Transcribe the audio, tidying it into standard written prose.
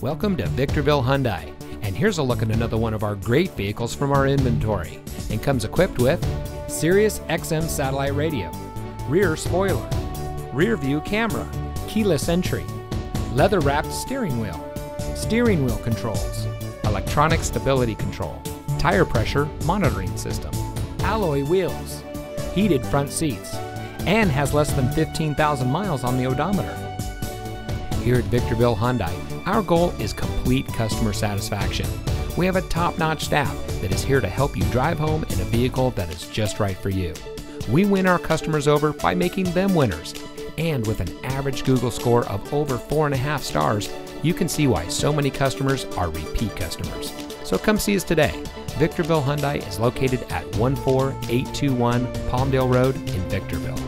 Welcome to Victorville Hyundai, and here's a look at another one of our great vehicles from our inventory, and comes equipped with Sirius XM satellite radio, rear spoiler, rear view camera, keyless entry, leather wrapped steering wheel controls, electronic stability control, tire pressure monitoring system, alloy wheels, heated front seats, and has less than 15,000 miles on the odometer. Here at Victorville Hyundai, our goal is complete customer satisfaction. We have a top-notch staff that is here to help you drive home in a vehicle that is just right for you. We win our customers over by making them winners. And with an average Google score of over 4.5 stars, you can see why so many customers are repeat customers. So come see us today. Victorville Hyundai is located at 14821 Palmdale Road in Victorville.